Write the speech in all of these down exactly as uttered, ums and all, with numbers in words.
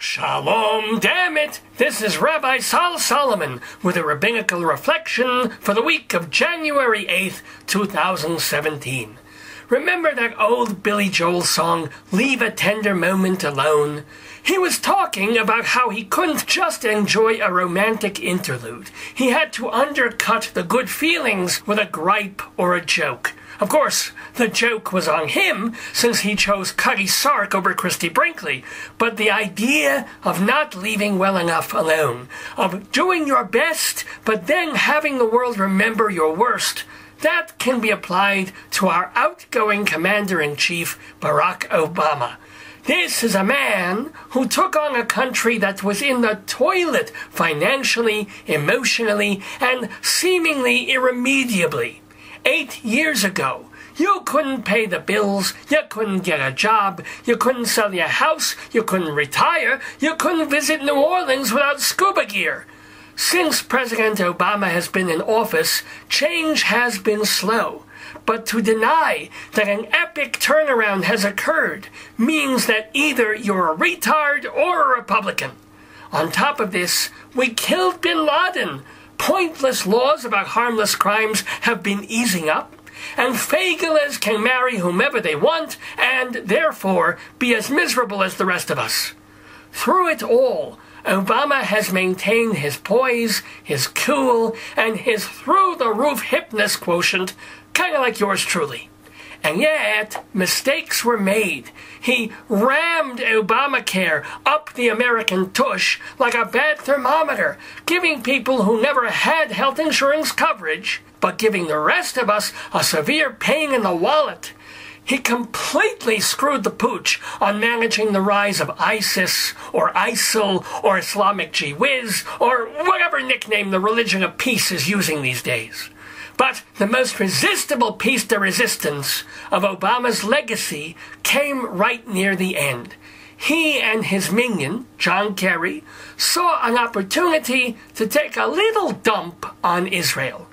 Shalom, damn it! This is Rabbi Sol Solomon with a rabbinical reflection for the week of January eighth, two thousand seventeen. Remember that old Billy Joel song, Leave a Tender Moment Alone? He was talking about how he couldn't just enjoy a romantic interlude. He had to undercut the good feelings with a gripe or a joke. Of course, the joke was on him, since he chose Cutty Sark over Christie Brinkley, but the idea of not leaving well enough alone, of doing your best, but then having the world remember your worst, that can be applied to our outgoing Commander-in-Chief, Barack Obama. This is a man who took on a country that was in the toilet financially, emotionally, and seemingly irremediably. Eight years ago, you couldn't pay the bills, you couldn't get a job, you couldn't sell your house, you couldn't retire, you couldn't visit New Orleans without scuba gear. Since President Obama has been in office, change has been slow. But to deny that an epic turnaround has occurred means that either you're a retard or a Republican. On top of this, we killed Bin Laden. Pointless laws about harmless crimes have been easing up, and favelas can marry whomever they want and, therefore, be as miserable as the rest of us. Through it all, Obama has maintained his poise, his cool, and his through-the-roof hipness quotient, kind of like yours truly. And yet, mistakes were made. He rammed Obamacare up the American tush like a bad thermometer, giving people who never had health insurance coverage, but giving the rest of us a severe pain in the wallet. He completely screwed the pooch on managing the rise of ISIS, or ISIL, or Islamic Jihad, or whatever nickname the religion of peace is using these days. But the most resistible piece de resistance of Obama's legacy came right near the end. He and his minion, John Kerry, saw an opportunity to take a little dump on Israel.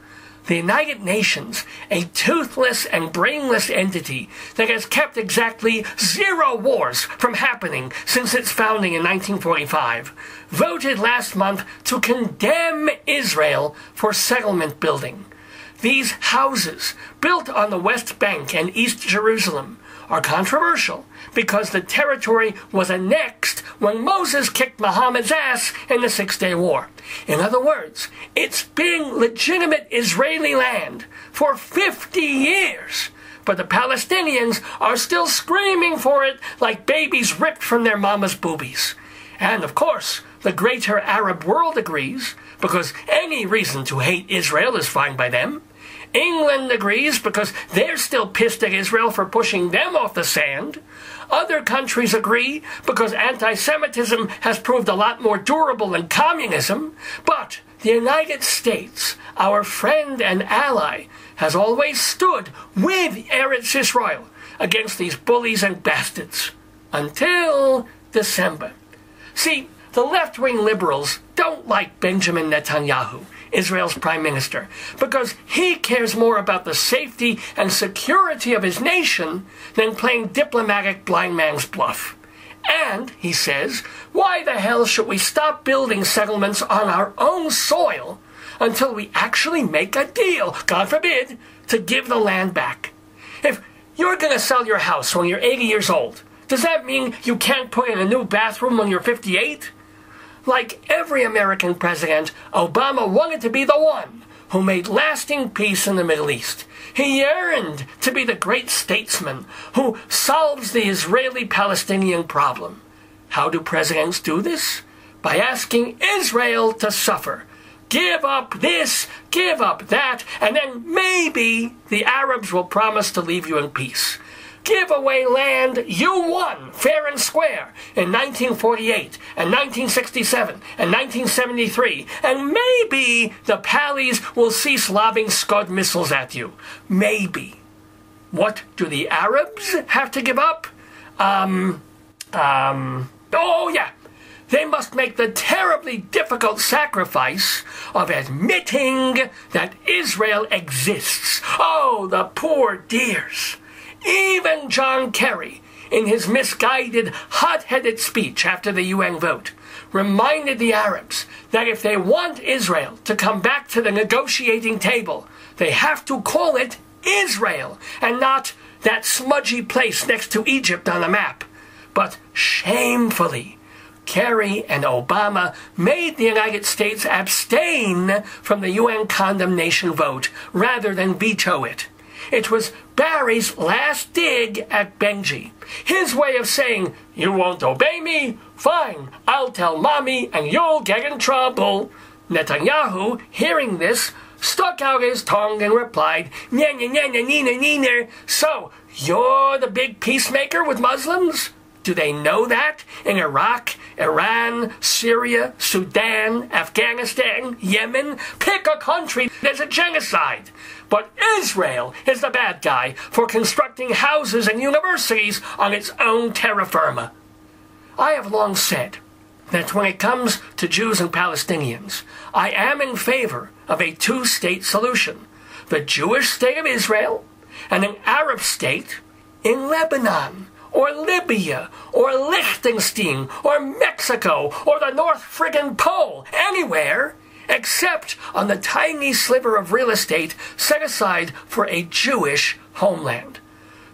The United Nations, a toothless and brainless entity that has kept exactly zero wars from happening since its founding in nineteen forty-five, voted last month to condemn Israel for settlement building. These houses, built on the West Bank and East Jerusalem, are controversial because the territory was annexed when Moses kicked Muhammad's ass in the Six Day War. In other words, it's been legitimate Israeli land for fifty years, but the Palestinians are still screaming for it like babies ripped from their mama's boobies. And of course, the greater Arab world agrees, because any reason to hate Israel is fine by them. England agrees because they're still pissed at Israel for pushing them off the sand. Other countries agree because anti-Semitism has proved a lot more durable than communism. But the United States, our friend and ally, has always stood with Eretz Israel against these bullies and bastards. Until December. See, the left-wing liberals don't like Benjamin Netanyahu, Israel's prime minister, because he cares more about the safety and security of his nation than playing diplomatic blind man's bluff. And, he says, why the hell should we stop building settlements on our own soil until we actually make a deal, God forbid, to give the land back? If you're going to sell your house when you're eighty years old, does that mean you can't put in a new bathroom when you're fifty-eight? Like every American president, Obama wanted to be the one who made lasting peace in the Middle East. He yearned to be the great statesman who solves the Israeli-Palestinian problem. How do presidents do this? By asking Israel to suffer. Give up this, give up that, and then maybe the Arabs will promise to leave you in peace. Give away land you won, fair and square, in nineteen forty-eight, and nineteen sixty-seven, and nineteen seventy-three, and maybe the Pallies will cease lobbing Scud missiles at you. Maybe. What do the Arabs have to give up? Um, um, oh yeah. They must make the terribly difficult sacrifice of admitting that Israel exists. Oh, the poor dears. Even John Kerry, in his misguided, hot-headed speech after the U N vote, reminded the Arabs that if they want Israel to come back to the negotiating table, they have to call it Israel and not that smudgy place next to Egypt on the map. But shamefully, Kerry and Obama made the United States abstain from the U N condemnation vote rather than veto it. It was Barry's last dig at Benjy, his way of saying, "You won't obey me? Fine, I'll tell Mommy and you'll get in trouble." Netanyahu, hearing this, stuck out his tongue and replied, "Nya nya nya nya nya nya nya. So, you're the big peacemaker with Muslims? Do they know that in Iraq, Iran, Syria, Sudan, Afghanistan, Yemen? Pick a country, there's a genocide. But Israel is the bad guy for constructing houses and universities on its own terra firma." I have long said that when it comes to Jews and Palestinians, I am in favor of a two-state solution, the Jewish state of Israel and an Arab state in Lebanon, or Libya, or Liechtenstein, or Mexico, or the North friggin' Pole, anywhere, except on the tiny sliver of real estate set aside for a Jewish homeland.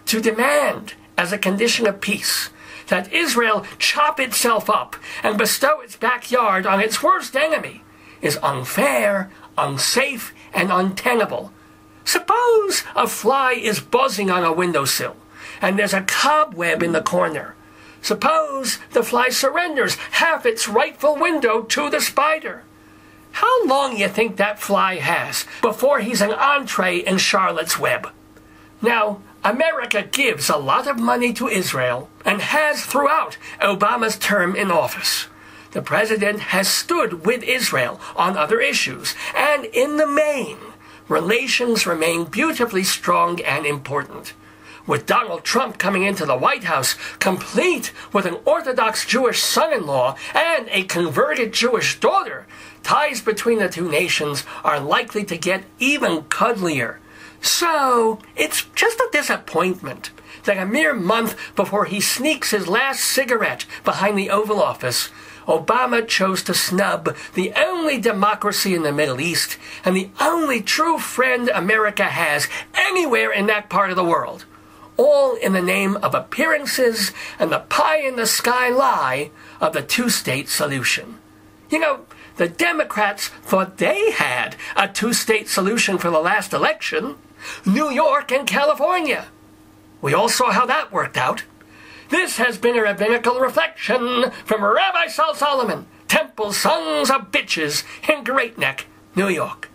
To demand, as a condition of peace, that Israel chop itself up and bestow its backyard on its worst enemy is unfair, unsafe, and untenable. Suppose a fly is buzzing on a windowsill, and there's a cobweb in the corner. Suppose the fly surrenders half its rightful window to the spider. How long you think that fly has before he's an entree in Charlotte's Web? Now, America gives a lot of money to Israel and has throughout Obama's term in office. The president has stood with Israel on other issues, and in the main, relations remain beautifully strong and important. With Donald Trump coming into the White House, complete with an Orthodox Jewish son-in-law and a converted Jewish daughter, ties between the two nations are likely to get even cuddlier. So, it's just a disappointment that a mere month before he sneaks his last cigarette behind the Oval Office, Obama chose to snub the only democracy in the Middle East and the only true friend America has anywhere in that part of the world, all in the name of appearances and the pie-in-the-sky lie of the two-state solution. You know, the Democrats thought they had a two-state solution for the last election, New York and California. We all saw how that worked out. This has been a rabbinical reflection from Rabbi Sol Solomon, Temple Songs of Bitches in Great Neck, New York.